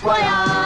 That's why I